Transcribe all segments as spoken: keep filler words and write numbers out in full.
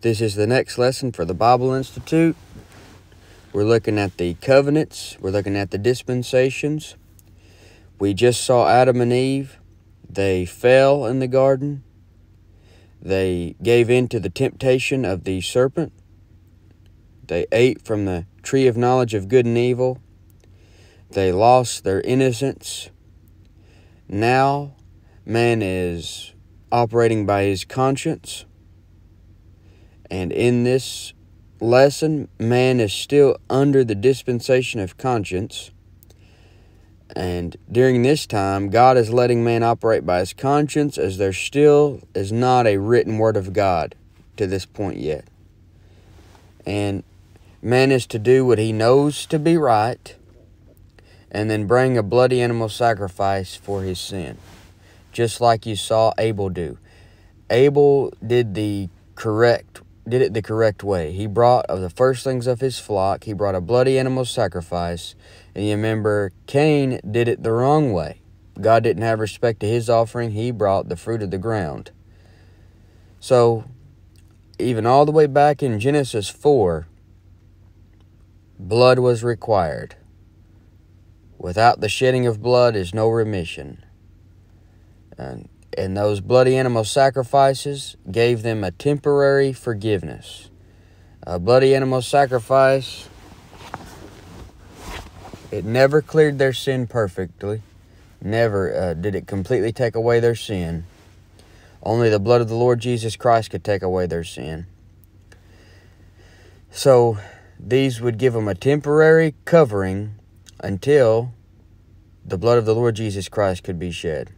This is the next lesson for the Bible Institute. We're looking at the covenants. We're looking at the dispensations. We just saw Adam and Eve. They fell in the garden. They gave in to the temptation of the serpent. They ate from the tree of knowledge of good and evil. They lost their innocence. Now, man is operating by his conscience. And in this lesson, man is still under the dispensation of conscience. And during this time, God is letting man operate by his conscience, as there still is not a written word of God to this point yet. And man is to do what he knows to be right, and then bring a bloody animal sacrifice for his sin, just like you saw Abel do. Abel did the correct did it the correct way. He brought of the firstlings of his flock. He brought a bloody animal sacrifice. And you remember, Cain did it the wrong way. God didn't have respect to his offering. He brought the fruit of the ground. So, even all the way back in Genesis four, blood was required. Without the shedding of blood is no remission. And And those bloody animal sacrifices gave them a temporary forgiveness. A bloody animal sacrifice, it never cleared their sin perfectly. Never uh, did it completely take away their sin. Only the blood of the Lord Jesus Christ could take away their sin. So these would give them a temporary covering until the blood of the Lord Jesus Christ could be shed.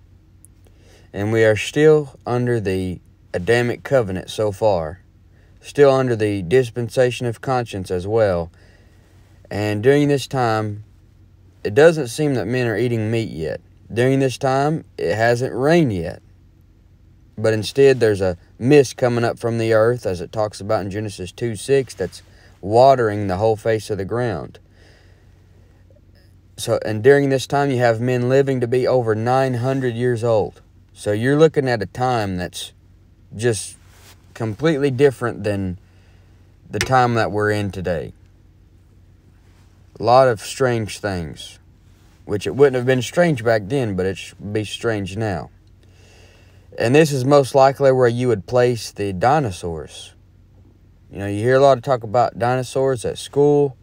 And we are still under the Adamic Covenant so far. Still under the dispensation of conscience as well. And during this time, it doesn't seem that men are eating meat yet. During this time, it hasn't rained yet. But instead, there's a mist coming up from the earth, as it talks about in Genesis two six, that's watering the whole face of the ground. So, and during this time, you have men living to be over nine hundred years old. So you're looking at a time that's just completely different than the time that we're in today. A lot of strange things, which it wouldn't have been strange back then, but it should be strange now. And this is most likely where you would place the dinosaurs. You know, you hear a lot of talk about dinosaurs at school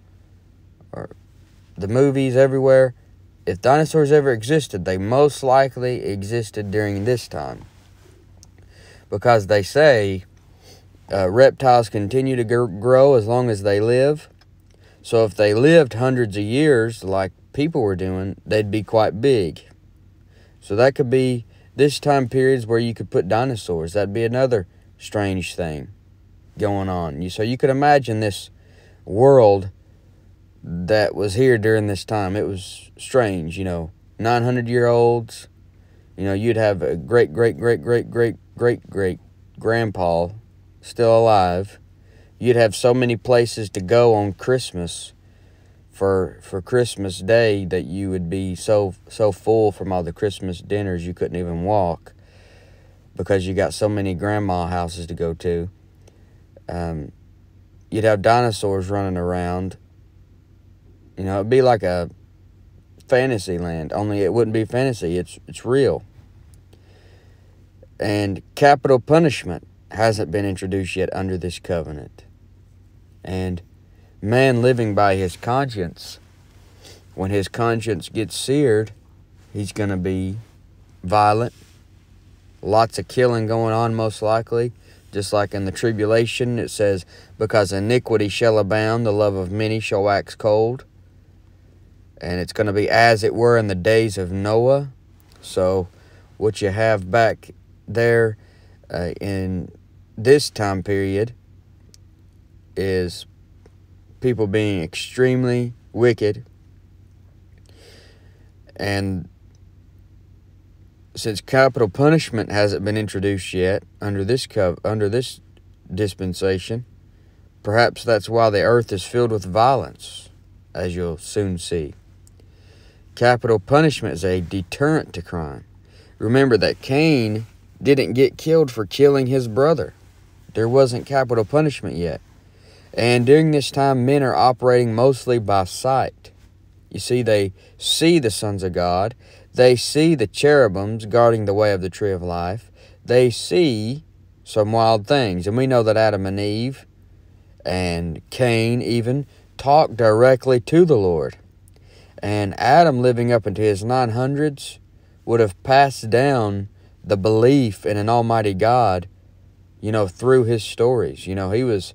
or the movies everywhere. If dinosaurs ever existed, they most likely existed during this time. Because they say uh, reptiles continue to grow as long as they live. So if they lived hundreds of years like people were doing, they'd be quite big. So that could be this time periods where you could put dinosaurs. That'd be another strange thing going on. So you could imagine this world that was here during this time. It was strange, you know, nine hundred year olds. You know, you'd have a great, great, great, great, great, great, great grandpa still alive. You'd have so many places to go on Christmas for for Christmas Day that you would be so so full from all the Christmas dinners you couldn't even walk, because you got so many grandma houses to go to. Um, you'd have dinosaurs running around. You know, it'd be like a fantasy land, only it wouldn't be fantasy. It's, it's real. And capital punishment hasn't been introduced yet under this covenant. And man living by his conscience, when his conscience gets seared, he's going to be violent. Lots of killing going on, most likely. Just like in the tribulation, it says, because iniquity shall abound, the love of many shall wax cold. And it's going to be as it were in the days of Noah. So what you have back there uh, in this time period is people being extremely wicked. And since capital punishment hasn't been introduced yet under this cov under this dispensation, perhaps that's why the earth is filled with violence, as you'll soon see. Capital punishment is a deterrent to crime. Remember that Cain didn't get killed for killing his brother There wasn't capital punishment yet. And during this time, men are operating mostly by sight. You see, they see the sons of God. They see the cherubims guarding the way of the tree of life. They see some wild things. And we know that Adam and Eve and Cain even talk directly to the Lord. And Adam, living up into his nine hundreds, would have passed down the belief in an almighty God, you know, through his stories. You know, he was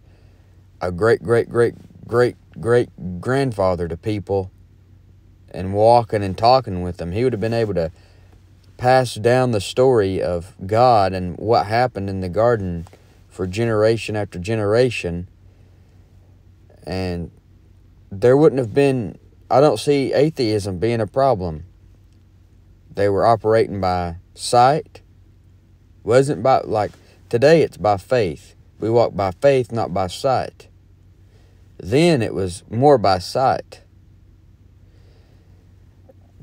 a great, great, great, great, great grandfather to people, and walking and talking with them. He would have been able to pass down the story of God and what happened in the garden for generation after generation. And there wouldn't have been, I don't see atheism being a problem. They were operating by sight. Wasn't by, like today it's by faith. We walk by faith, not by sight. Then it was more by sight.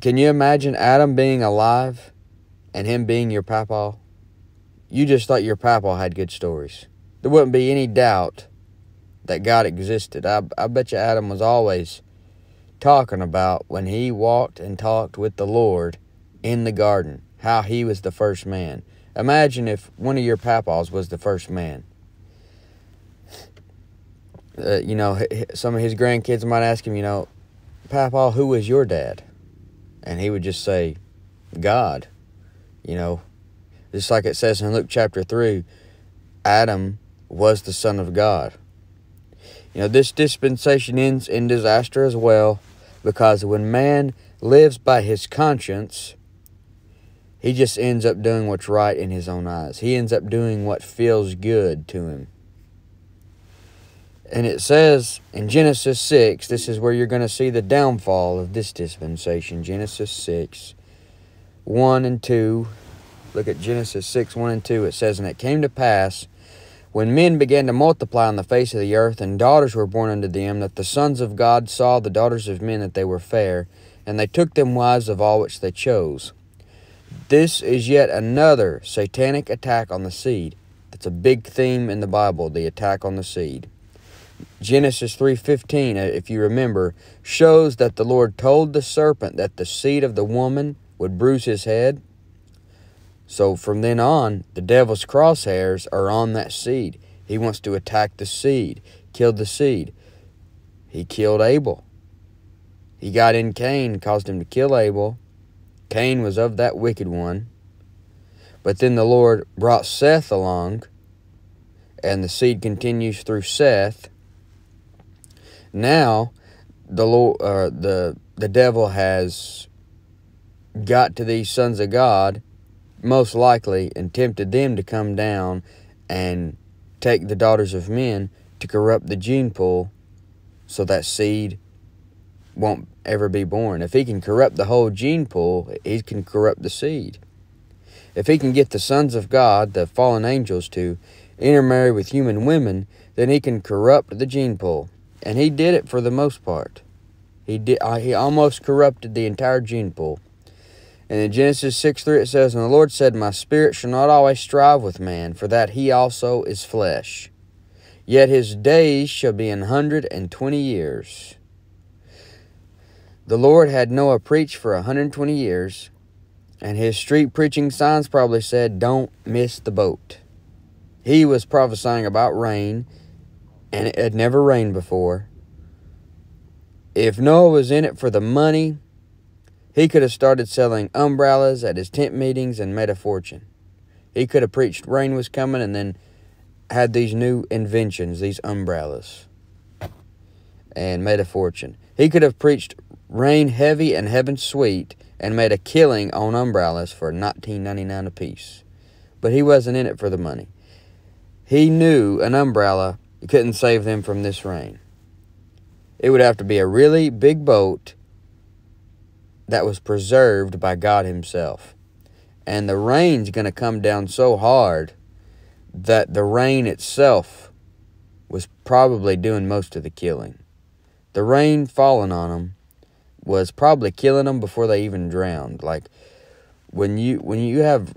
Can you imagine Adam being alive and him being your papaw? You just thought your papaw had good stories. There wouldn't be any doubt that God existed. I, I bet you Adam was always talking about when he walked and talked with the Lord in the garden, how he was the first man. Imagine if one of your papaws was the first man. Uh, you know, some of his grandkids might ask him, you know, Papaw, who was your dad? And he would just say, God. You know, just like it says in Luke chapter three, Adam was the son of God. You know, this dispensation ends in disaster as well, because when man lives by his conscience, he just ends up doing what's right in his own eyes. He ends up doing what feels good to him. And it says in Genesis six, this is where you're going to see the downfall of this dispensation. Genesis six, one and two. Look at Genesis six, one and two. It says, and it came to pass, when men began to multiply on the face of the earth, and daughters were born unto them, that the sons of God saw the daughters of men, that they were fair, and they took them wives of all which they chose. This is yet another satanic attack on the seed. That's a big theme in the Bible, the attack on the seed. Genesis three fifteen, if you remember, shows that the Lord told the serpent that the seed of the woman would bruise his head. So from then on, the devil's crosshairs are on that seed. He wants to attack the seed, kill the seed. He killed Abel. He got in Cain, caused him to kill Abel. Cain was of that wicked one. But then the Lord brought Seth along, and the seed continues through Seth. Now, the Lord, uh, the the devil has got to these sons of God, most likely, and tempted them to come down and take the daughters of men to corrupt the gene pool, so that seed won't ever be born. If he can corrupt the whole gene pool, he can corrupt the seed. If he can get the sons of God, the fallen angels, to intermarry with human women, then he can corrupt the gene pool. And he did it for the most part. He did. Uh, he almost corrupted the entire gene pool. And in Genesis six three, it says, and the Lord said, my spirit shall not always strive with man, for that he also is flesh. Yet his days shall be an hundred and twenty years. The Lord had Noah preach for a hundred and twenty years, and his street preaching signs probably said, don't miss the boat. He was prophesying about rain, and it had never rained before. If Noah was in it for the money, he could have started selling umbrellas at his tent meetings and made a fortune. He could have preached rain was coming and then had these new inventions, these umbrellas, and made a fortune. He could have preached rain heavy and heaven sweet and made a killing on umbrellas for nineteen ninety-nine apiece. But he wasn't in it for the money. He knew an umbrella couldn't save them from this rain. It would have to be a really big boat that was preserved by God himself. And the rain's going to come down so hard that the rain itself was probably doing most of the killing. The rain falling on them was probably killing them before they even drowned. Like when you when you have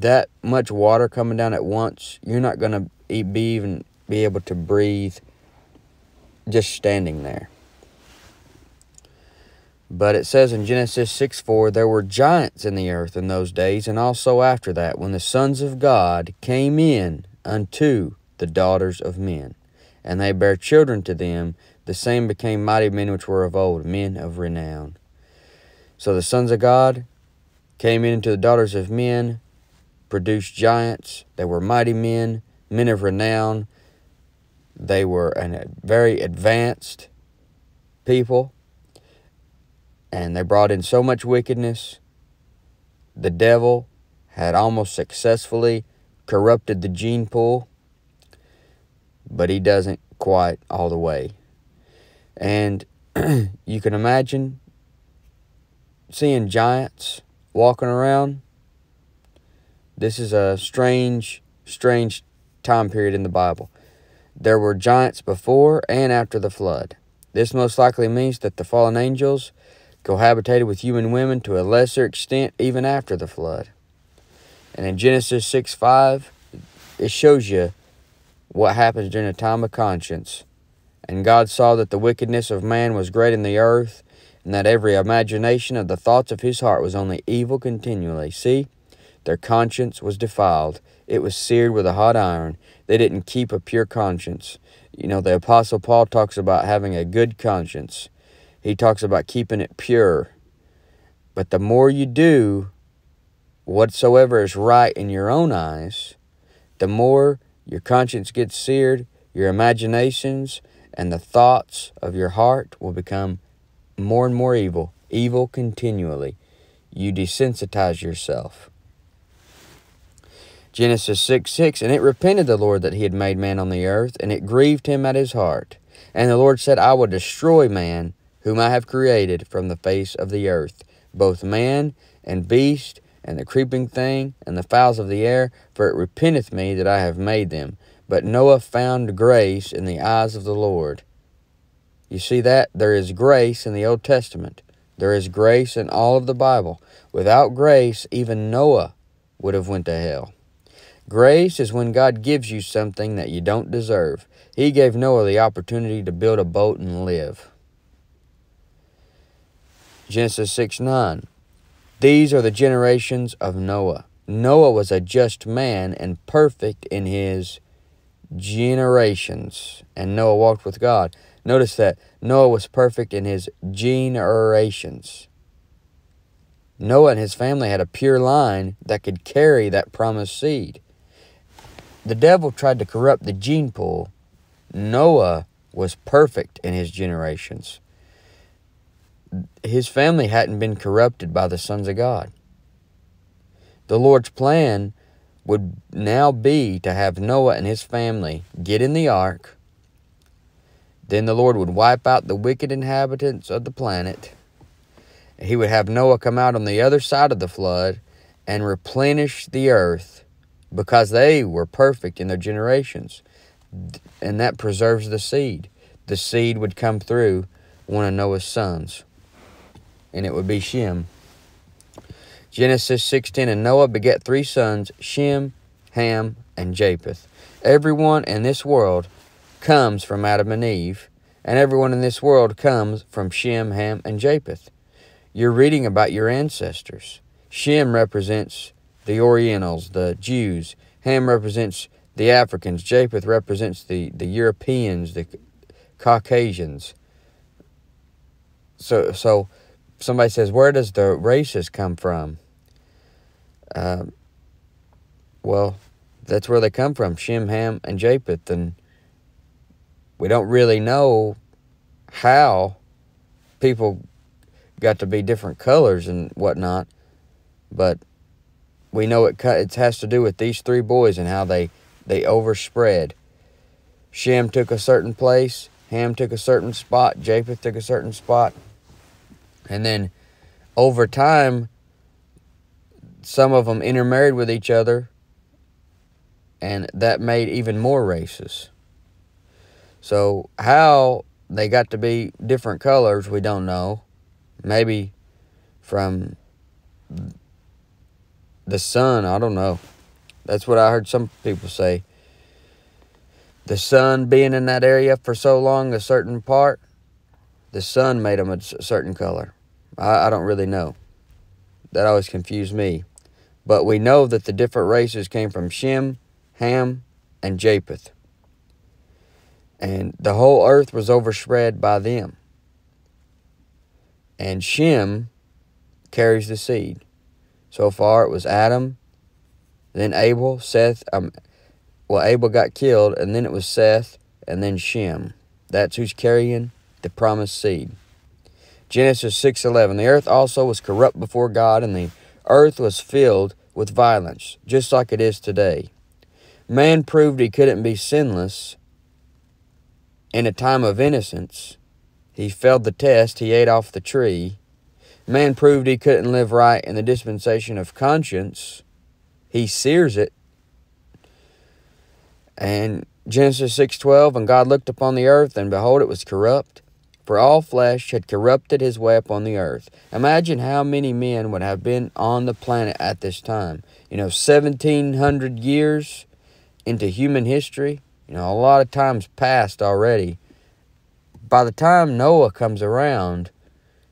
that much water coming down at once, you're not going to be even be able to breathe just standing there. But it says in Genesis six four, there were giants in the earth in those days, and also after that, when the sons of God came in unto the daughters of men, and they bare children to them, the same became mighty men which were of old, men of renown. So the sons of God came into the daughters of men, produced giants. They were mighty men, men of renown. They were a very advanced people. And they brought in so much wickedness. The devil had almost successfully corrupted the gene pool, but he doesn't quite all the way. And you can imagine seeing giants walking around. This is a strange, strange time period in the Bible. There were giants before and after the flood. This most likely means that the fallen angels cohabitated with human women to a lesser extent even after the flood. And in Genesis six five, it shows you what happens during a time of conscience. And God saw that the wickedness of man was great in the earth, and that every imagination of the thoughts of his heart was only evil continually. See, their conscience was defiled. It was seared with a hot iron. They didn't keep a pure conscience. You know, the Apostle Paul talks about having a good conscience. He talks about keeping it pure. But the more you do whatsoever is right in your own eyes, the more your conscience gets seared, your imaginations and the thoughts of your heart will become more and more evil, evil continually. You desensitize yourself. Genesis six six, and it repented the Lord that he had made man on the earth, and it grieved him at his heart. And the Lord said, I will destroy man, whom I have created from the face of the earth, both man and beast, and the creeping thing, and the fowls of the air, for it repenteth me that I have made them. But Noah found grace in the eyes of the Lord. You see that? There is grace in the Old Testament. There is grace in all of the Bible. Without grace, even Noah would have went to hell. Grace is when God gives you something that you don't deserve. He gave Noah the opportunity to build a boat and live. Genesis six nine. These are the generations of Noah. Noah was a just man and perfect in his generations. And Noah walked with God. Notice that Noah was perfect in his generations. Noah and his family had a pure line that could carry that promised seed. The devil tried to corrupt the gene pool. Noah was perfect in his generations. His family hadn't been corrupted by the sons of God. The Lord's plan would now be to have Noah and his family get in the ark. Then the Lord would wipe out the wicked inhabitants of the planet. He would have Noah come out on the other side of the flood and replenish the earth, because they were perfect in their generations. And that preserves the seed. The seed would come through one of Noah's sons, and it would be Shem. Genesis six ten, and Noah begat three sons, Shem, Ham, and Japheth. Everyone in this world comes from Adam and Eve, and everyone in this world comes from Shem, Ham, and Japheth. You're reading about your ancestors. Shem represents the Orientals, the Jews. Ham represents the Africans. Japheth represents the, the Europeans, the Caucasians. So, so somebody says, where does the races come from? Uh, well, that's where they come from, Shem, Ham, and Japheth. And we don't really know how people got to be different colors and whatnot, but we know it, it has to do with these three boys and how they, they overspread. Shem took a certain place, Ham took a certain spot, Japheth took a certain spot, and then over time, some of them intermarried with each other, and that made even more races. So how they got to be different colors, we don't know. Maybe from the sun, I don't know. That's what I heard some people say. The sun being in that area for so long, a certain part, the sun made them a certain color. I, I don't really know. That always confused me. But we know that the different races came from Shem, Ham, and Japheth. And the whole earth was overspread by them. And Shem carries the seed. So far it was Adam, then Abel, Seth, um, well, Abel got killed, and then it was Seth, and then Shem. That's who's carrying the promised seed. Genesis six eleven, the earth also was corrupt before God, and the earth was filled with violence, just like it is today. Man proved he couldn't be sinless in a time of innocence. He failed the test. He ate off the tree. Man proved he couldn't live right in the dispensation of conscience. He sears it. And Genesis six twelve, and God looked upon the earth, and behold, it was corrupt, for all flesh had corrupted his way upon the earth. Imagine how many men would have been on the planet at this time. You know, seventeen hundred years into human history. You know, a lot of time's passed already. By the time Noah comes around,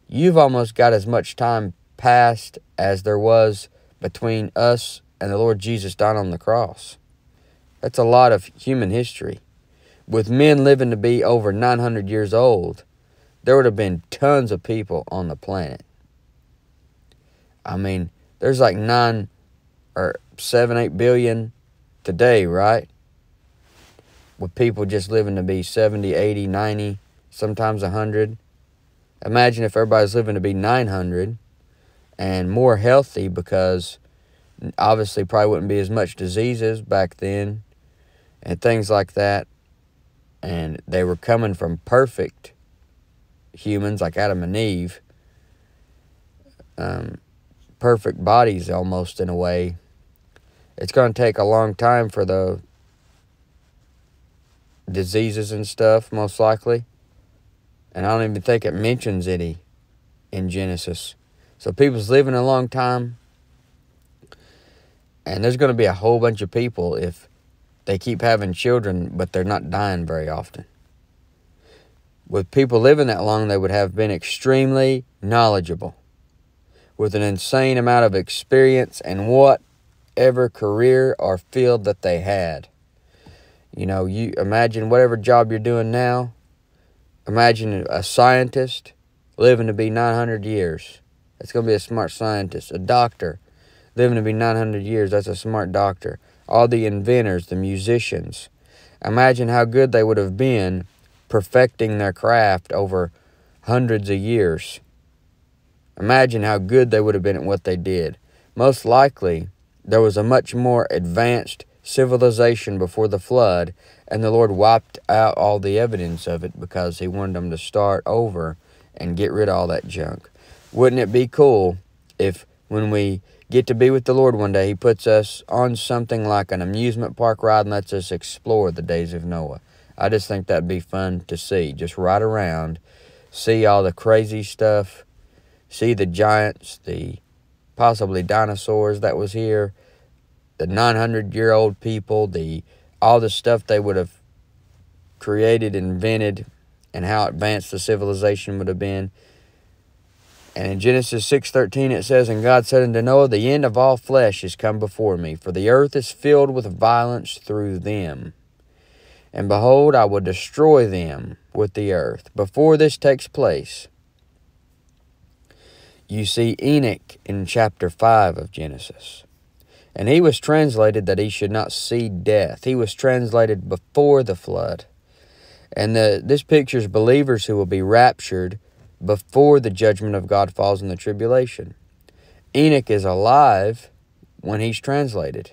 you've almost got as much time passed as there was between us and the Lord Jesus dying on the cross. That's a lot of human history. With men living to be over nine hundred years old, there would have been tons of people on the planet. I mean, there's like nine or seven, eight billion today, right? With people just living to be seventy, eighty, ninety, sometimes one hundred. Imagine if everybody's living to be nine hundred and more healthy, because obviously probably wouldn't be as much diseases back then and things like that. And they were coming from perfect humans like Adam and Eve. Um, perfect bodies almost in a way. It's going to take a long time for the diseases and stuff, most likely. And I don't even think it mentions any in Genesis. So people's living a long time. And there's going to be a whole bunch of people if they keep having children, but they're not dying very often. With people living that long, they would have been extremely knowledgeable, with an insane amount of experience in whatever career or field that they had. You know, you imagine whatever job you're doing now. Imagine a scientist living to be nine hundred years. That's going to be a smart scientist. A doctor living to be nine hundred years. That's a smart doctor. All the inventors, the musicians. Imagine how good they would have been perfecting their craft over hundreds of years. Imagine how good they would have been at what they did. Most likely, there was a much more advanced civilization before the flood, and the Lord wiped out all the evidence of it because he wanted them to start over and get rid of all that junk. Wouldn't it be cool if when we get to be with the Lord one day, he puts us on something like an amusement park ride and lets us explore the days of Noah? I just think that'd be fun to see. Just ride around, see all the crazy stuff, see the giants, the possibly dinosaurs that was here, the nine hundred year old people, the all the stuff they would have created, invented, and how advanced the civilization would have been. And in Genesis six thirteen it says, and God said unto Noah, the end of all flesh is come before me, for the earth is filled with violence through them. And behold, I will destroy them with the earth. Before this takes place, you see Enoch in chapter five of Genesis. And he was translated that he should not see death. He was translated before the flood. And the, this pictures believers who will be raptured before the judgment of God falls in the tribulation. Enoch is alive when he's translated.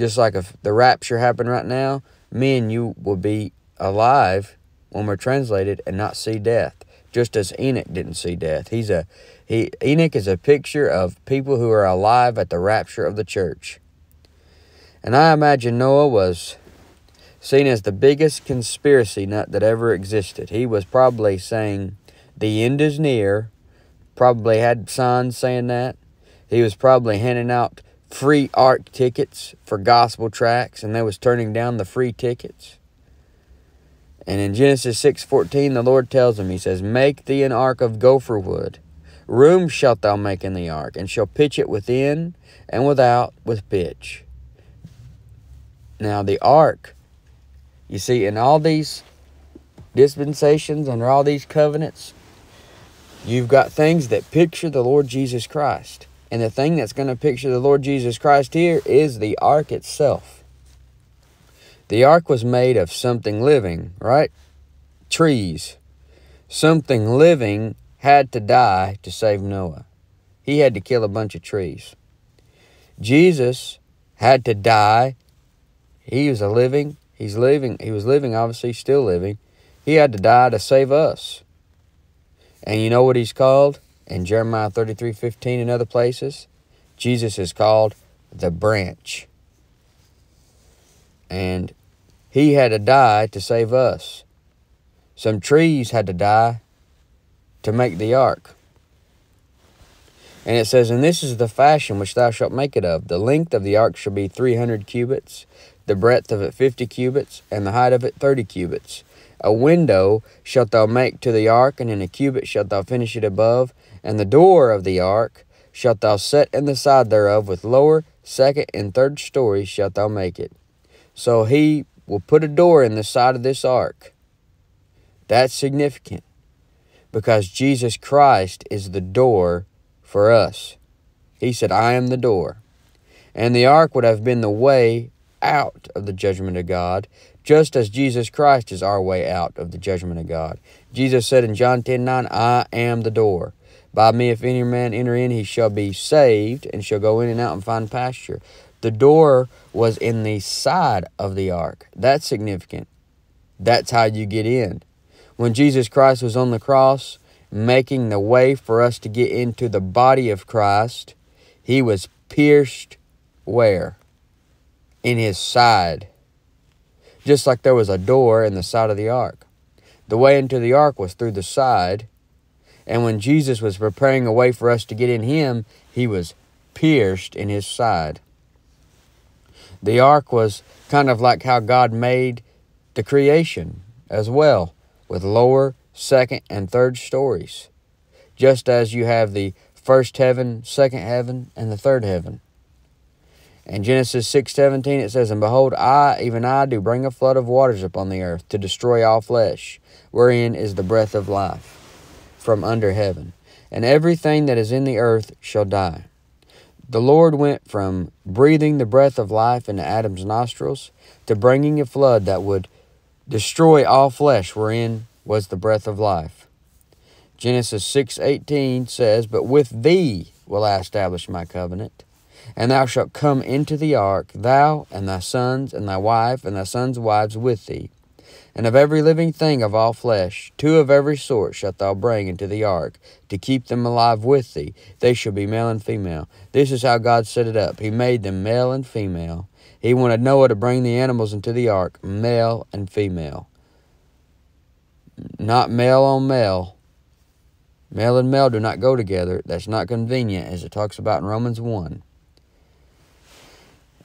Just like if the rapture happened right now, me and you will be alive when we're translated and not see death, just as Enoch didn't see death. He's a he. Enoch is a picture of people who are alive at the rapture of the church. And I imagine Noah was seen as the biggest conspiracy nut that ever existed. He was probably saying, the end is near. Probably had signs saying that. He was probably handing out free A R C tickets for gospel tracts, and they was turning down the free tickets. And in Genesis six fourteen, the Lord tells him, he says, "Make thee an ark of gopher wood. Room shalt thou make in the ark, and shall pitch it within and without with pitch." Now the ark, you see, in all these dispensations, under all these covenants, you've got things that picture the Lord Jesus Christ. And the thing that's going to picture the Lord Jesus Christ here is the ark itself. The ark was made of something living, right? Trees. Something living had to die to save Noah. He had to kill a bunch of trees. Jesus had to die. He was a living. He's living. He was living, obviously, still living. He had to die to save us. And you know what he's called? In Jeremiah thirty-three fifteen and other places, Jesus is called the branch. And he had to die to save us. Some trees had to die to make the ark. And it says, "And this is the fashion which thou shalt make it of. The length of the ark shall be three hundred cubits, the breadth of it fifty cubits, and the height of it thirty cubits. A window shalt thou make to the ark, and in a cubit shalt thou finish it above. And the door of the ark shalt thou set in the side thereof, with lower, second, and third stories shalt thou make it." So he will put a door in the side of this ark. That's significant, because Jesus Christ is the door for us. He said, "I am the door." And the ark would have been the way out of the judgment of God, just as Jesus Christ is our way out of the judgment of God. Jesus said in John ten nine, "I am the door. By me if any man enter in, he shall be saved, and shall go in and out and find pasture." The door was in the side of the ark. That's significant. That's how you get in. When Jesus Christ was on the cross, making the way for us to get into the body of Christ, he was pierced where? In his side. Just like there was a door in the side of the ark. The way into the ark was through the side. And when Jesus was preparing a way for us to get in him, he was pierced in his side. The ark was kind of like how God made the creation as well, with lower, second, and third stories. Just as you have the first heaven, second heaven, and the third heaven. In Genesis six seventeen, it says, "And behold, I, even I, do bring a flood of waters upon the earth, to destroy all flesh, wherein is the breath of life, from under heaven. And everything that is in the earth shall die." The Lord went from breathing the breath of life into Adam's nostrils, to bringing a flood that would destroy all flesh, wherein was the breath of life. Genesis six eighteen says, "But with thee will I establish my covenant. And thou shalt come into the ark, thou, and thy sons, and thy wife, and thy sons' wives with thee. And of every living thing of all flesh, two of every sort shalt thou bring into the ark, to keep them alive with thee. They shall be male and female." This is how God set it up. He made them male and female. He wanted Noah to bring the animals into the ark, male and female. Not male on male. Male and male do not go together. That's not convenient, as it talks about in Romans one.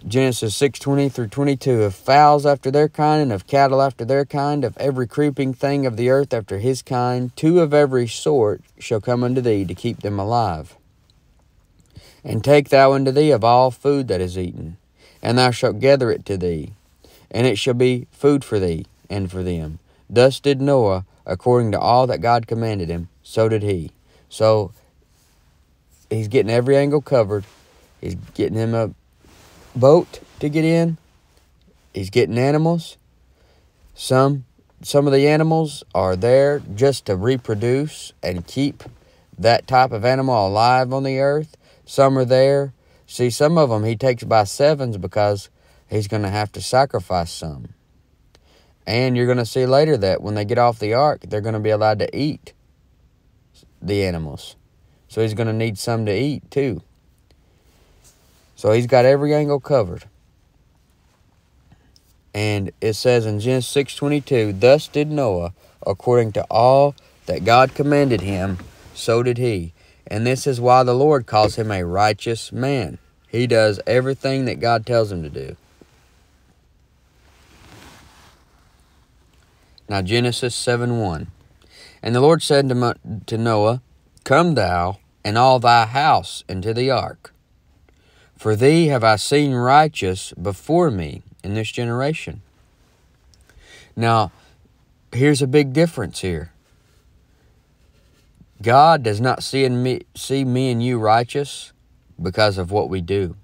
Genesis six twenty through twenty-two, "Of fowls after their kind, and of cattle after their kind, of every creeping thing of the earth after his kind, two of every sort shall come unto thee, to keep them alive. And take thou unto thee of all food that is eaten, and thou shalt gather it to thee, and it shall be food for thee and for them." Thus did Noah, according to all that God commanded him, so did he. So, he's getting every angle covered. He's getting him a boat to get in. He's getting animals. Some, some of the animals are there just to reproduce and keep that type of animal alive on the earth. Some are there. See, some of them he takes by sevens, because he's going to have to sacrifice some. And you're going to see later that when they get off the ark, they're going to be allowed to eat the animals. So he's going to need some to eat too. So he's got every angle covered. And it says in Genesis six twenty-two, "Thus did Noah, according to all that God commanded him, so did he." And this is why the Lord calls him a righteous man. He does everything that God tells him to do. Now Genesis seven one. And the Lord said to Noah, Come thou and all thy house into the ark. For thee have I seen righteous before me in this generation. Now, here's a big difference here. God does not see, in me, see me and you righteous because of what we do.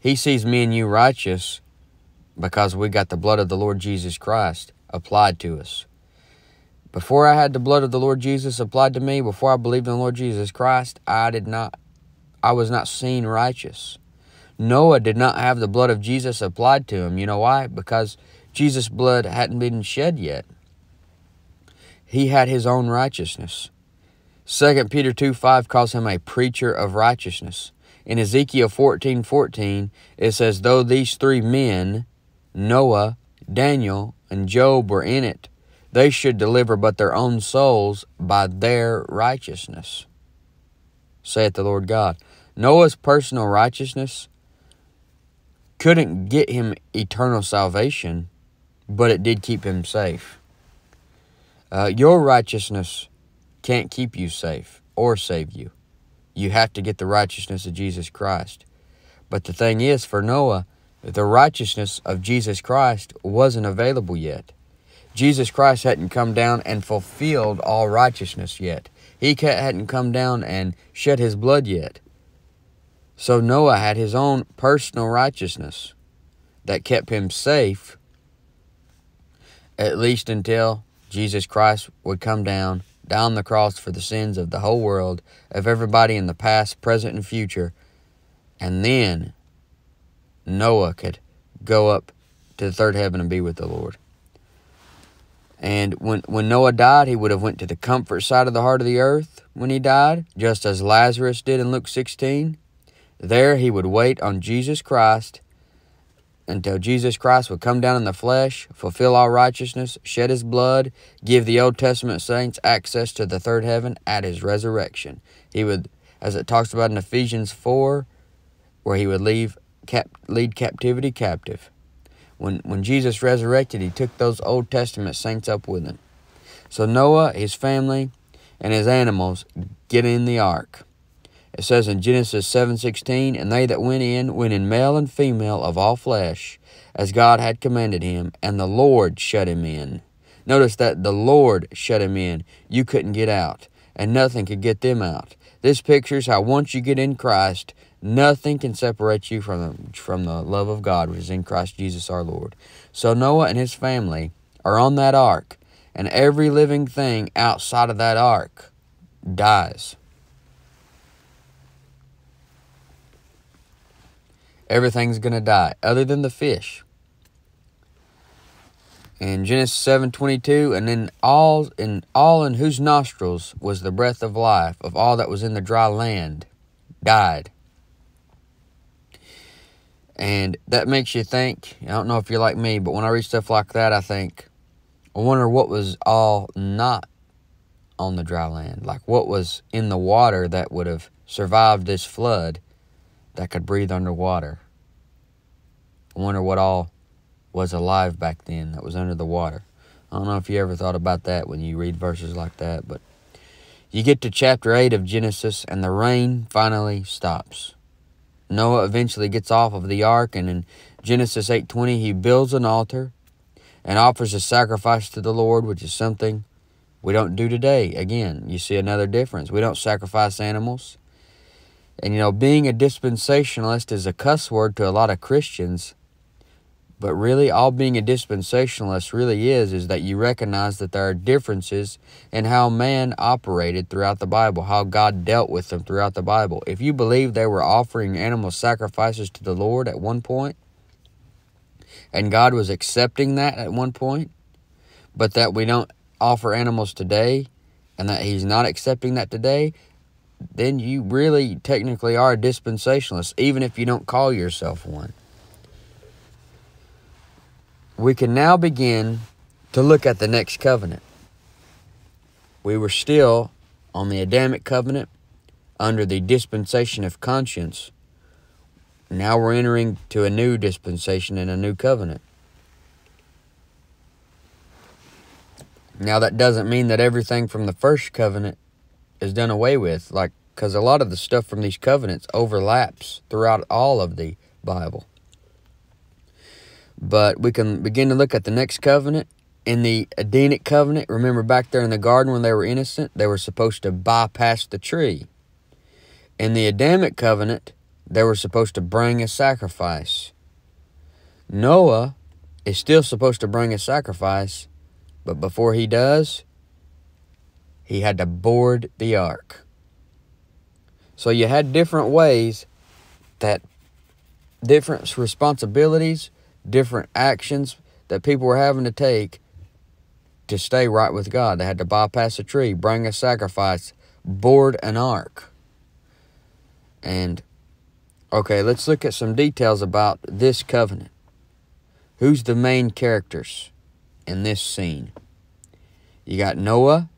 He sees me and you righteous because we got the blood of the Lord Jesus Christ applied to us. Before I had the blood of the Lord Jesus applied to me, before I believed in the Lord Jesus Christ, I did not, I was not seen righteous. Noah did not have the blood of Jesus applied to him. You know why? Because Jesus' blood hadn't been shed yet. He had his own righteousness. Second Peter two five calls him a preacher of righteousness. In Ezekiel fourteen fourteen, it says, Though these three men, Noah, Daniel, and Job were in it, they should deliver but their own souls by their righteousness, saith the Lord God. Noah's personal righteousness couldn't get him eternal salvation, but it did keep him safe. Uh, your righteousness can't keep you safe or save you. You have to get the righteousness of Jesus Christ. But the thing is, for Noah, the righteousness of Jesus Christ wasn't available yet. Jesus Christ hadn't come down and fulfilled all righteousness yet. He hadn't come down and shed his blood yet. So Noah had his own personal righteousness that kept him safe, at least until Jesus Christ would come down, die on the cross for the sins of the whole world, of everybody in the past, present, and future. And then Noah could go up to the third heaven and be with the Lord. And when, when Noah died, he would have went to the comfort side of the heart of the earth when he died, just as Lazarus did in Luke sixteen. There he would wait on Jesus Christ until Jesus Christ would come down in the flesh, fulfill all righteousness, shed his blood, give the Old Testament saints access to the third heaven at his resurrection. He would, as it talks about in Ephesians four, where he would leave, cap, lead captivity captive. When, when Jesus resurrected, he took those Old Testament saints up with him. So Noah, his family, and his animals get in the ark. It says in Genesis seven sixteen, And they that went in, went in male and female of all flesh, as God had commanded him, and the Lord shut him in. Notice that the Lord shut him in. You couldn't get out, and nothing could get them out. This pictures how once you get in Christ, nothing can separate you from the, from the love of God, which is in Christ Jesus our Lord. So Noah and his family are on that ark, and every living thing outside of that ark dies. Everything's going to die, other than the fish. In Genesis seven twenty-two, and in all, in all in whose nostrils was the breath of life, of all that was in the dry land, died. And that makes you think, I don't know if you're like me, but when I read stuff like that, I think, I wonder what was all not on the dry land. Like what was in the water that would have survived this flood that could breathe underwater. I wonder what all was alive back then that was under the water. I don't know if you ever thought about that when you read verses like that, but you get to chapter eight of Genesis and the rain finally stops. Noah eventually gets off of the ark, and in Genesis eight twenty, he builds an altar and offers a sacrifice to the Lord, which is something we don't do today. Again, you see another difference. We don't sacrifice animals. And, you know, being a dispensationalist is a cuss word to a lot of Christians, but really all being a dispensationalist really is is that you recognize that there are differences in how man operated throughout the Bible, how God dealt with them throughout the Bible. If you believe they were offering animal sacrifices to the Lord at one point, and God was accepting that at one point, but that we don't offer animals today, and that he's not accepting that today, then you really technically are a dispensationalist, even if you don't call yourself one. We can now begin to look at the next covenant. We were still on the Adamic covenant under the dispensation of conscience Now we're entering to a new dispensation and a new covenant. Now that doesn't mean that everything from the first covenant is done away with, like, because a lot of the stuff from these covenants overlaps throughout all of the Bible. But we can begin to look at the next covenant. In the Edenic Covenant, remember back there in the garden when they were innocent, they were supposed to bypass the tree. In the Adamic Covenant, they were supposed to bring a sacrifice. Noah is still supposed to bring a sacrifice, but before he does, he had to board the ark. So you had different ways that different responsibilities, different actions that people were having to take to stay right with God. They had to bypass a tree, bring a sacrifice, board an ark. And, okay, let's look at some details about this covenant. Who's the main characters in this scene? You got Noah,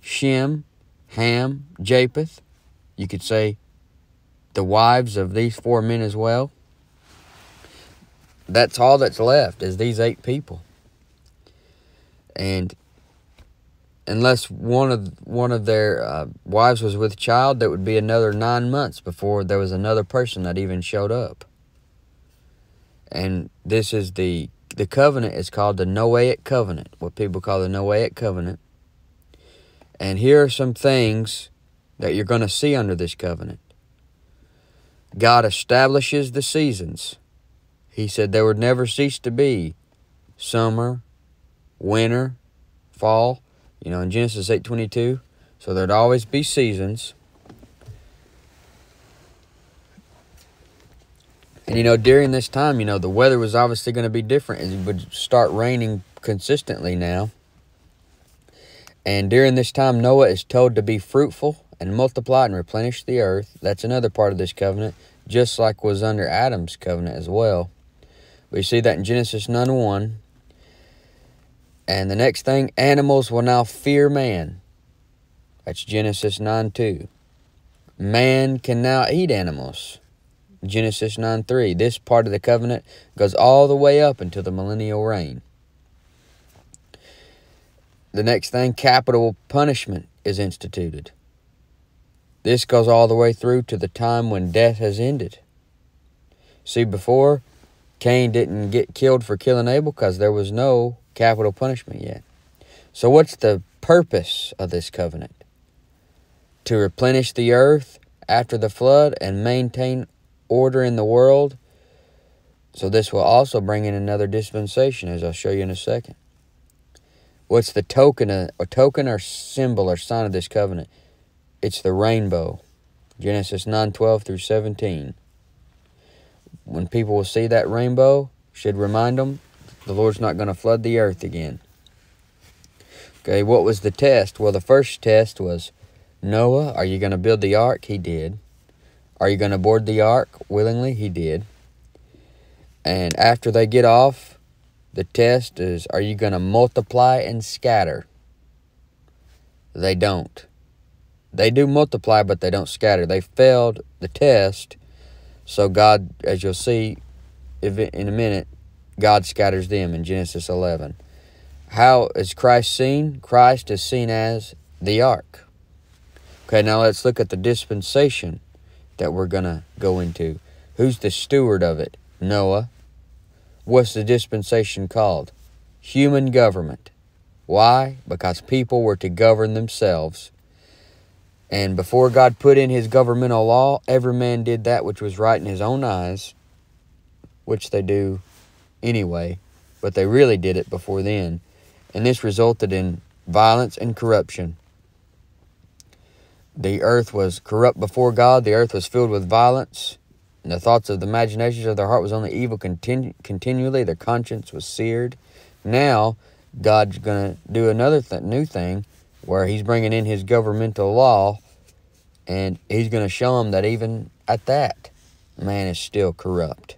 Shem, Ham, Japheth. You could say the wives of these four men as well. That's all that's left is these eight people. And unless one of one of their uh, wives was with child, that would be another nine months before there was another person that even showed up. And this is the the covenant is called the Noahic Covenant, what people call the Noahic Covenant. And here are some things that you're going to see under this covenant. God establishes the seasons. He said there would never cease to be summer, winter, fall. You know, in Genesis eight twenty-two, so there'd always be seasons. And, you know, during this time, you know, the weather was obviously going to be different. It would start raining consistently now. And during this time, Noah is told to be fruitful and multiply and replenish the earth. That's another part of this covenant, just like was under Adam's covenant as well. We see that in Genesis nine one. And the next thing, animals will now fear man. That's Genesis nine two. Man can now eat animals. Genesis nine three. This part of the covenant goes all the way up until the millennial reign. The next thing, capital punishment is instituted. This goes all the way through to the time when death has ended. See, before, Cain didn't get killed for killing Abel because there was no capital punishment yet. So what's the purpose of this covenant? To replenish the earth after the flood and maintain order in the world. So this will also bring in another dispensation, as I'll show you in a second. What's the token, a token or symbol or sign of this covenant? It's the rainbow, Genesis nine twelve through seventeen. When people will see that rainbow, should remind them the Lord's not going to flood the earth again. Okay, what was the test? Well, the first test was, Noah, are you going to build the ark? He did. Are you going to board the ark willingly? He did. And after they get off, the test is, are you going to multiply and scatter? They don't. They do multiply, but they don't scatter. They failed the test. So God, as you'll see in a minute, God scatters them in Genesis eleven. How is Christ seen? Christ is seen as the ark. Okay, now let's look at the dispensation that we're going to go into. Who's the steward of it? Noah. What's the dispensation called? Human government. Why? Because people were to govern themselves. And before God put in his governmental law, every man did that which was right in his own eyes, which they do anyway, but they really did it before then. And this resulted in violence and corruption. The earth was corrupt before God. The earth was filled with violence. And the thoughts of the imaginations of their heart was only evil continu continually. Their conscience was seared. Now, God's going to do another th new thing, where he's bringing in his governmental law, and he's going to show them that even at that, man is still corrupt.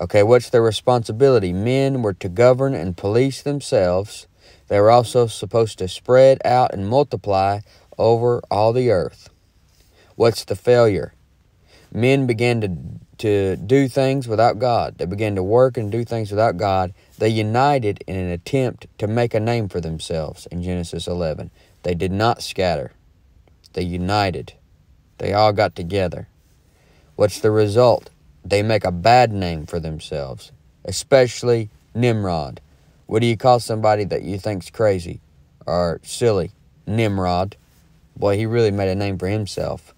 Okay, what's their responsibility? Men were to govern and police themselves. They were also supposed to spread out and multiply over all the earth. What's the failure? Men began to to do things without God. They began to work and do things without God. They united in an attempt to make a name for themselves in Genesis eleven. They did not scatter. They united. They all got together. What's the result? They make a bad name for themselves, especially Nimrod. What do you call somebody that you think's crazy or silly? Nimrod. Boy, he really made a name for himself.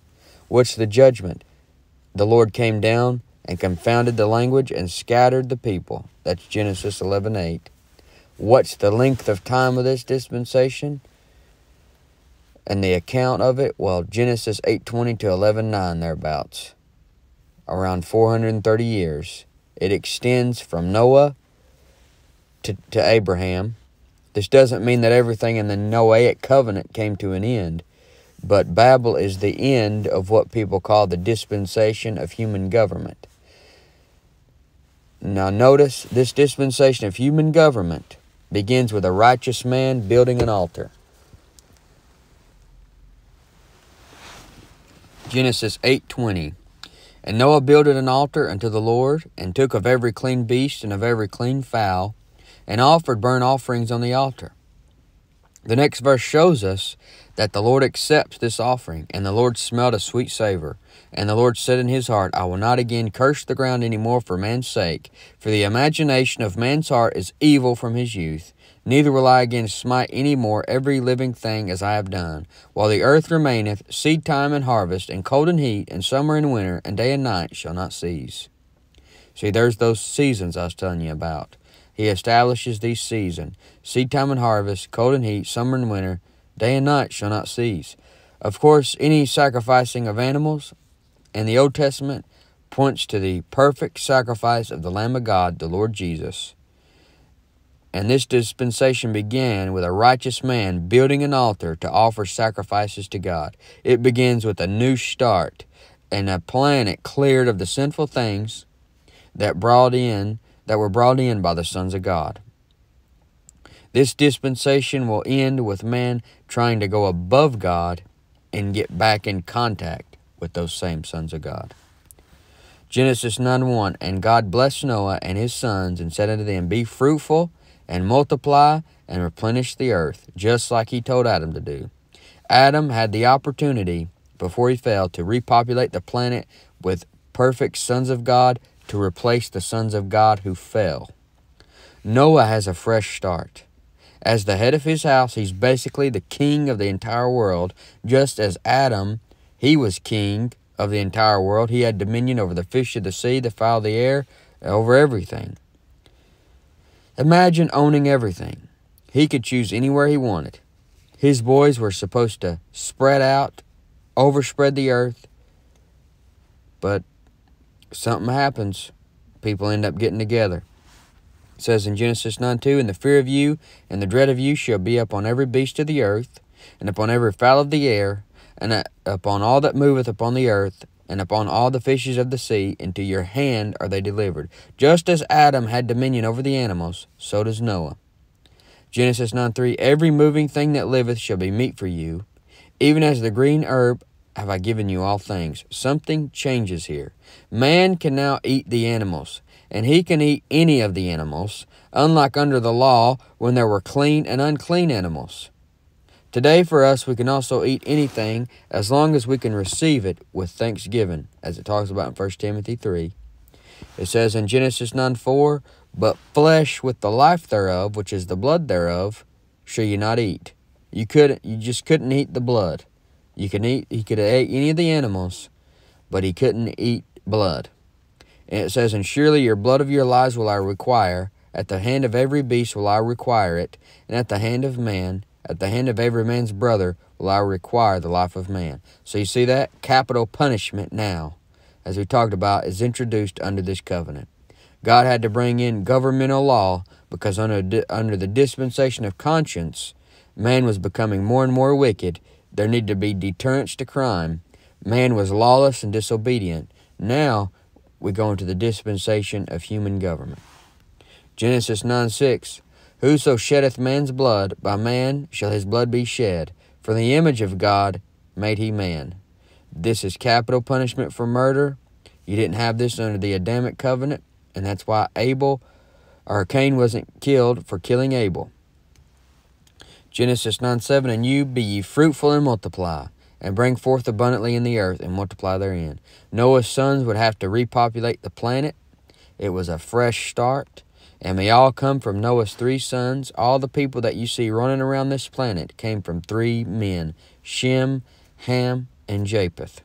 What's the judgment? The Lord came down and confounded the language and scattered the people. That's Genesis eleven eight. What's the length of time of this dispensation and the account of it? Well, Genesis eight twenty to eleven nine, thereabouts. Around four hundred thirty years. It extends from Noah to, to Abraham. This doesn't mean that everything in the Noahic Covenant came to an end, but Babel is the end of what people call the dispensation of human government. Now notice, this dispensation of human government begins with a righteous man building an altar. Genesis eight twenty. And Noah builded an altar unto the Lord, and took of every clean beast and of every clean fowl, and offered burnt offerings on the altar. The next verse shows us that the Lord accepts this offering, and the Lord smelled a sweet savor. And the Lord said in his heart, I will not again curse the ground any more for man's sake, for the imagination of man's heart is evil from his youth. Neither will I again smite any more every living thing as I have done. While the earth remaineth, seed time and harvest, and cold and heat, and summer and winter, and day and night shall not cease. See, there's those seasons I was telling you about. He establishes these seasons, seed time and harvest, cold and heat, summer and winter, day and night shall not cease. Of course, any sacrificing of animals in the Old Testament points to the perfect sacrifice of the Lamb of God, the Lord Jesus. And this dispensation began with a righteous man building an altar to offer sacrifices to God. It begins with a new start and a planet cleared of the sinful things that brought in, that were brought in by the sons of God. This dispensation will end with man trying to go above God and get back in contact with those same sons of God. Genesis nine one, and God blessed Noah and his sons, and said unto them, Be fruitful, and multiply, and replenish the earth, just like he told Adam to do. Adam had the opportunity, before he fell, to repopulate the planet with perfect sons of God, to replace the sons of God who fell. Noah has a fresh start. As the head of his house, he's basically the king of the entire world. Just as Adam, he was king of the entire world. He had dominion over the fish of the sea, the fowl of the air, over everything. Imagine owning everything. He could choose anywhere he wanted. His boys were supposed to spread out, overspread the earth, but something happens. People end up getting together. It says in Genesis nine two, And the fear of you and the dread of you shall be upon every beast of the earth, and upon every fowl of the air, and upon all that moveth upon the earth, and upon all the fishes of the sea. Into your hand are they delivered. Just as Adam had dominion over the animals, so does Noah. Genesis nine three, Every moving thing that liveth shall be meat for you. Even as the green herb have I given you all things. Something changes here. Man can now eat the animals, and he can eat any of the animals, unlike under the law when there were clean and unclean animals. Today for us, we can also eat anything as long as we can receive it with thanksgiving, as it talks about in First Timothy three. It says in Genesis nine four, But flesh with the life thereof, which is the blood thereof, shall you not eat. You couldn't, you just couldn't eat the blood. You can eat, he could have ate any of the animals, but he couldn't eat blood. And it says, And surely your blood of your lives will I require. At the hand of every beast will I require it, and at the hand of man, at the hand of every man's brother will I require the life of man. So you see that? Capital punishment now, as we talked about, is introduced under this covenant. God had to bring in governmental law because under, under the dispensation of conscience, man was becoming more and more wicked. There needed to be deterrence to crime. Man was lawless and disobedient. Now we go into the dispensation of human government. Genesis nine six. Whoso sheddeth man's blood, by man shall his blood be shed. For the image of God made he man. This is capital punishment for murder, You didn't have this under the Adamic Covenant, and that's why Abel, or Cain wasn't killed for killing Abel. Genesis nine seven, and you be ye fruitful and multiply, and bring forth abundantly in the earth, and multiply therein. Noah's sons would have to repopulate the planet. It was a fresh start. And they all come from Noah's three sons. All the people that you see running around this planet came from three men, Shem, Ham, and Japheth.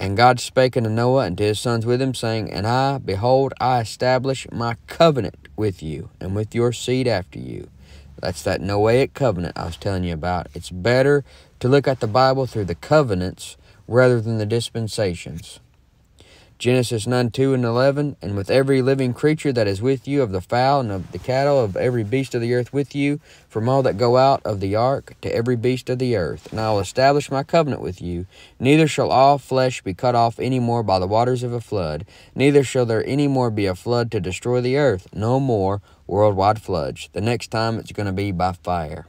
And God spake unto Noah and to his sons with him, saying, And I, behold, I establish my covenant with you, and with your seed after you. That's that Noahic covenant I was telling you about. It's better to look at the Bible through the covenants rather than the dispensations. Genesis nine two and eleven, And with every living creature that is with you, of the fowl and of the cattle, of every beast of the earth with you, from all that go out of the ark to every beast of the earth. And I will establish my covenant with you. Neither shall all flesh be cut off any more by the waters of a flood. Neither shall there any more be a flood to destroy the earth. No more worldwide floods. The next time it's going to be by fire.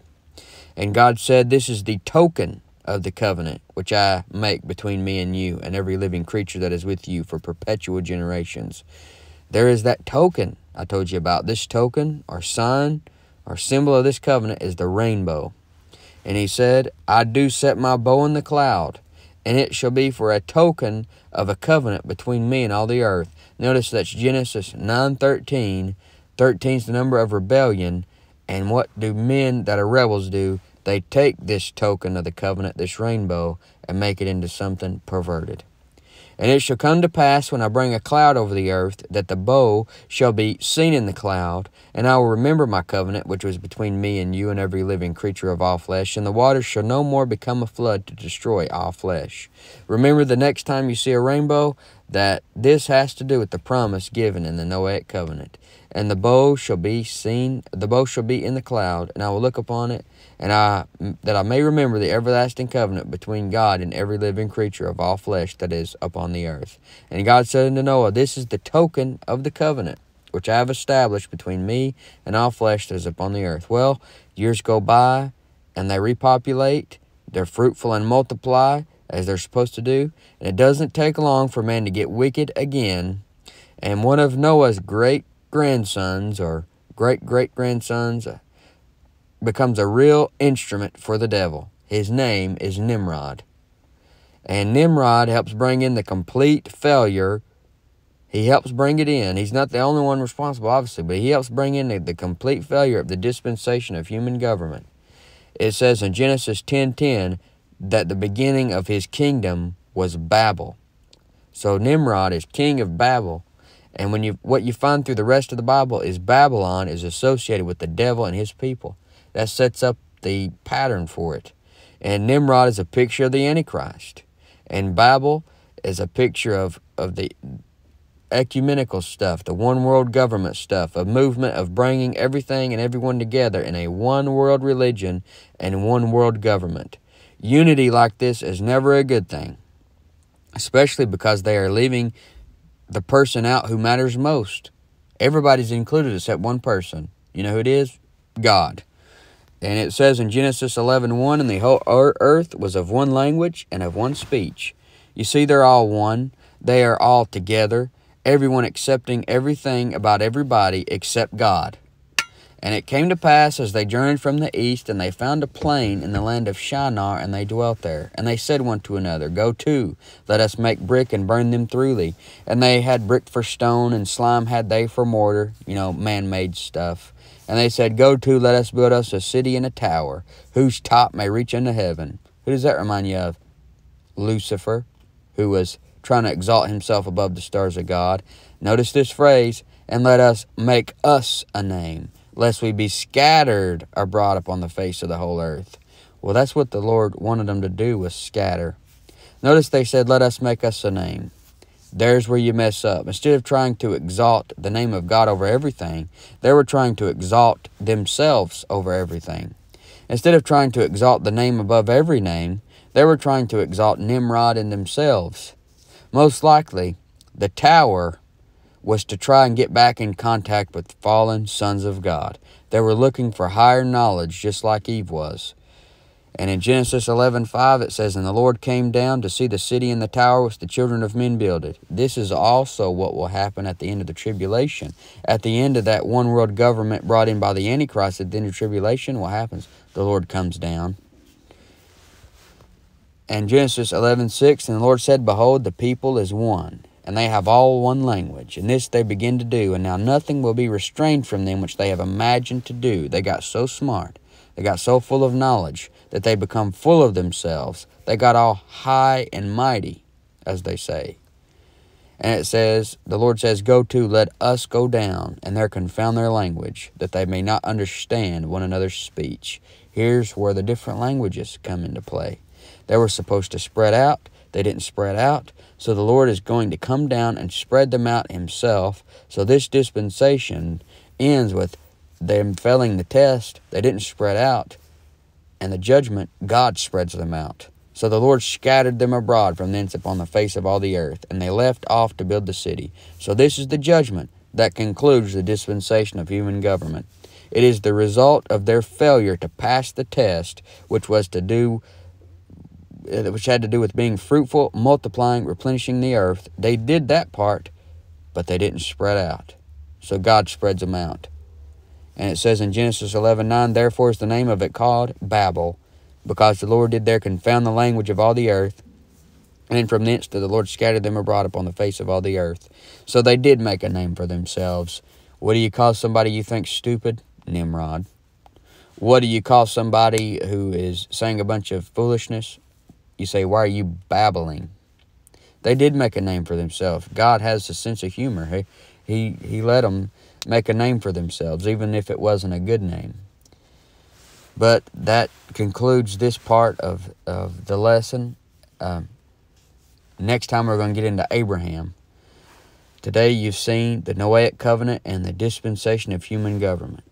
And God said, This is the token of the covenant which I make between me and you and every living creature that is with you for perpetual generations. There is that token I told you about. This token or sign or symbol of this covenant is the rainbow. And he said, I do set my bow in the cloud, and it shall be for a token of a covenant between me and all the earth. Notice that's Genesis nine thirteen. thirteen is the number of rebellion. And what do men that are rebels do? They take this token of the covenant, this rainbow, and make it into something perverted. And it shall come to pass when I bring a cloud over the earth, that the bow shall be seen in the cloud, and I will remember my covenant, which was between me and you and every living creature of all flesh, and the waters shall no more become a flood to destroy all flesh. Remember the next time you see a rainbow, that this has to do with the promise given in the Noahic covenant. And the bow shall be seen, the bow shall be in the cloud, and I will look upon it, and I that I may remember the everlasting covenant between God and every living creature of all flesh that is upon the earth. And God said unto Noah, This is the token of the covenant which I have established between me and all flesh that is upon the earth. Well, years go by, and they repopulate, they're fruitful and multiply, as they're supposed to do, and it doesn't take long for man to get wicked again. And one of Noah's great grandsons or great-great-grandsons becomes a real instrument for the devil. His name is Nimrod. And Nimrod helps bring in the complete failure. He helps bring it in. He's not the only one responsible, obviously, but he helps bring in the, the complete failure of the dispensation of human government. It says in Genesis ten ten that the beginning of his kingdom was Babel. So Nimrod is king of Babel. And when you what you find through the rest of the Bible is Babylon is associated with the devil and his people. That sets up the pattern for it. And Nimrod is a picture of the Antichrist. And Babel is a picture of, of the ecumenical stuff, the one world government stuff, a movement of bringing everything and everyone together in a one world religion and one world government. Unity like this is never a good thing, especially because they are leaving the person out who matters most. Everybody's included except one person. You know who it is? God. And it says in Genesis eleven one, And the whole earth was of one language and of one speech. You see, they're all one. They are all together. Everyone accepting everything about everybody except God. And it came to pass as they journeyed from the east, and they found a plain in the land of Shinar, and they dwelt there. And they said one to another, Go to, let us make brick and burn them throughly. And they had brick for stone, and slime had they for mortar, you know, man-made stuff. And they said, Go to, let us build us a city and a tower, whose top may reach unto heaven. Who does that remind you of? Lucifer, who was trying to exalt himself above the stars of God. Notice this phrase, And let us make us a name, lest we be scattered abroad upon the face of the whole earth. Well, that's what the Lord wanted them to do, was scatter. Notice they said, let us make us a name. There's where you mess up. Instead of trying to exalt the name of God over everything, they were trying to exalt themselves over everything. Instead of trying to exalt the name above every name, they were trying to exalt Nimrod in themselves. Most likely, the tower was to try and get back in contact with fallen sons of God. They were looking for higher knowledge, just like Eve was. And in Genesis eleven five, it says, "And the Lord came down to see the city and the tower which the children of men builded." This is also what will happen at the end of the tribulation. At the end of that one world government brought in by the Antichrist, at the end of tribulation, what happens? The Lord comes down. And Genesis eleven six, "And the Lord said, Behold, the people is one, and they have all one language, and this they begin to do, and now nothing will be restrained from them which they have imagined to do." They got so smart, they got so full of knowledge, that they become full of themselves. They got all high and mighty, as they say. And it says, the Lord says, "Go to, let us go down, and there confound their language, that they may not understand one another's speech." Here's where the different languages come into play. They were supposed to spread out. They didn't spread out. So the Lord is going to come down and spread them out himself. So this dispensation ends with them failing the test. They didn't spread out. And the judgment, God spreads them out. So the Lord scattered them abroad from thence upon the face of all the earth, and they left off to build the city. So this is the judgment that concludes the dispensation of human government. It is the result of their failure to pass the test, which was to do, which had to do with being fruitful, multiplying, replenishing the earth. They did that part, but they didn't spread out. So God spreads them out. And it says in Genesis eleven nine, "Therefore is the name of it called Babel, because the Lord did there confound the language of all the earth. And from thence did the Lord scatter them abroad upon the face of all the earth." So they did make a name for themselves. What do you call somebody you think stupid? Nimrod. What do you call somebody who is saying a bunch of foolishness? You say, "Why are you babbling?" They did make a name for themselves. God has a sense of humor. He, he, he let them make a name for themselves, even if it wasn't a good name. But that concludes this part of, of the lesson. Um, next time we're going to get into Abraham. Today you've seen the Noahic Covenant and the Dispensation of Human Government.